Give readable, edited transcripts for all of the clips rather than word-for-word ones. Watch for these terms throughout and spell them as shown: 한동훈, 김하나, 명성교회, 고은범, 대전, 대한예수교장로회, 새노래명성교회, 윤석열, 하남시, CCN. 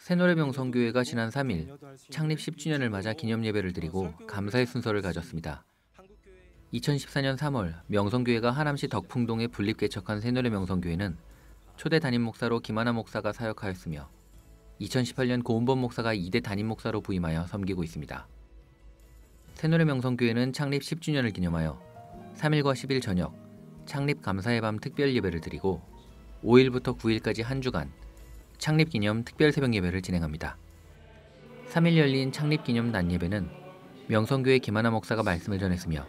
새노래명성교회가 지난 3일 창립 10주년을 맞아 기념예배를 드리고 감사의 순서를 가졌습니다. 2014년 3월 명성교회가 하남시 덕풍동에 분립개척한 새노래명성교회는 초대 담임목사로 김하나 목사가 사역하였으며 2018년 고은범 목사가 2대 담임목사로 부임하여 섬기고 있습니다. 새노래명성교회는 창립 10주년을 기념하여 3일과 10일 저녁 창립 감사의 밤 특별 예배를 드리고 5일부터 9일까지 한 주간 창립기념 특별 새벽 예배를 진행합니다. 3일 열린 창립기념 낮 예배는 명성교회 김하나 목사가 말씀을 전했으며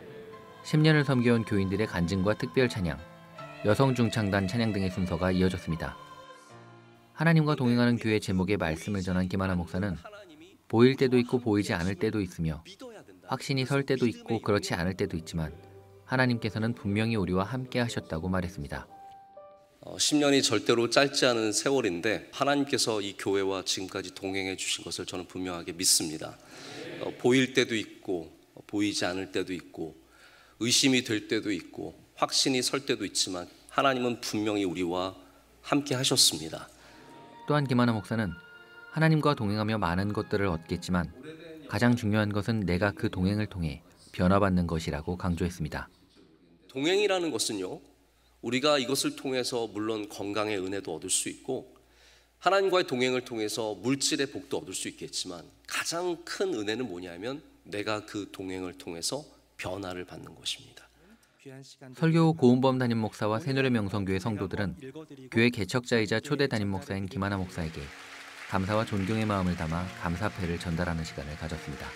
10년을 섬겨온 교인들의 간증과 특별 찬양, 여성중창단 찬양 등의 순서가 이어졌습니다. 하나님과 동행하는 교회 제목의 말씀을 전한 김하나 목사는 보일 때도 있고 보이지 않을 때도 있으며 확신이 설 때도 있고 그렇지 않을 때도 있지만 하나님께서는 분명히 우리와 함께 하셨다고 말했습니다. 10년이 절대로 짧지 않은 세월인데 하나님께서 이 교회와 지금까지 동행해 주신 것을 저는 분명하게 믿습니다. 보일 때도 있고 보이지 않을 때도 있고 의심이 될 때도 있고 확신이 설 때도 있지만 하나님은 분명히 우리와 함께 하셨습니다. 또한 김하나 목사는 하나님과 동행하며 많은 것들을 얻겠지만 가장 중요한 것은 내가 그 동행을 통해 변화받는 것이라고 강조했습니다. 동행이라는 것은요, 우리가 이것을 통해서 물론 건강의 은혜도 얻을 수 있고 하나님과의 동행을 통해서 물질의 복도 얻을 수 있겠지만 가장 큰 은혜는 뭐냐면 내가 그 동행을 통해서 변화를 받는 것입니다. 설교 후 고은범 담임 목사와 새노래명성교회 성도들은 교회 개척자이자 초대 담임 목사인 김하나 목사에게 감사와 존경의 마음을 담아 감사패를 전달하는 시간을 가졌습니다.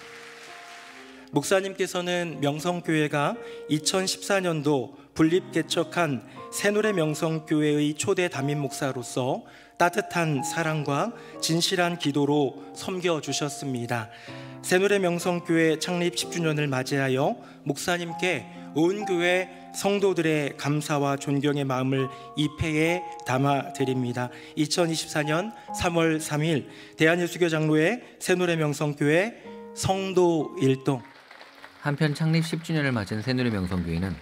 목사님께서는 명성교회가 2014년도 분립 개척한 새노래명성교회의 초대 담임 목사로서 따뜻한 사랑과 진실한 기도로 섬겨주셨습니다. 새노래명성교회 창립 10주년을 맞이하여 목사님께 온 교회 성도들의 감사와 존경의 마음을 이 패에 담아드립니다. 2024년 3월 3일 대한예수교장로회 새노래명성교회 성도 일동. 한편 창립 10주년을 맞은 새노래명성교회는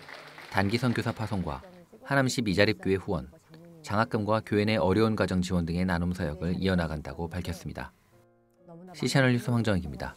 단기 선교사 파송과 하남시 미자립교회 후원, 장학금과 교회 내 어려운 가정 지원 등의 나눔 사역을 이어나간다고 밝혔습니다. CCN 뉴스 황정익입니다.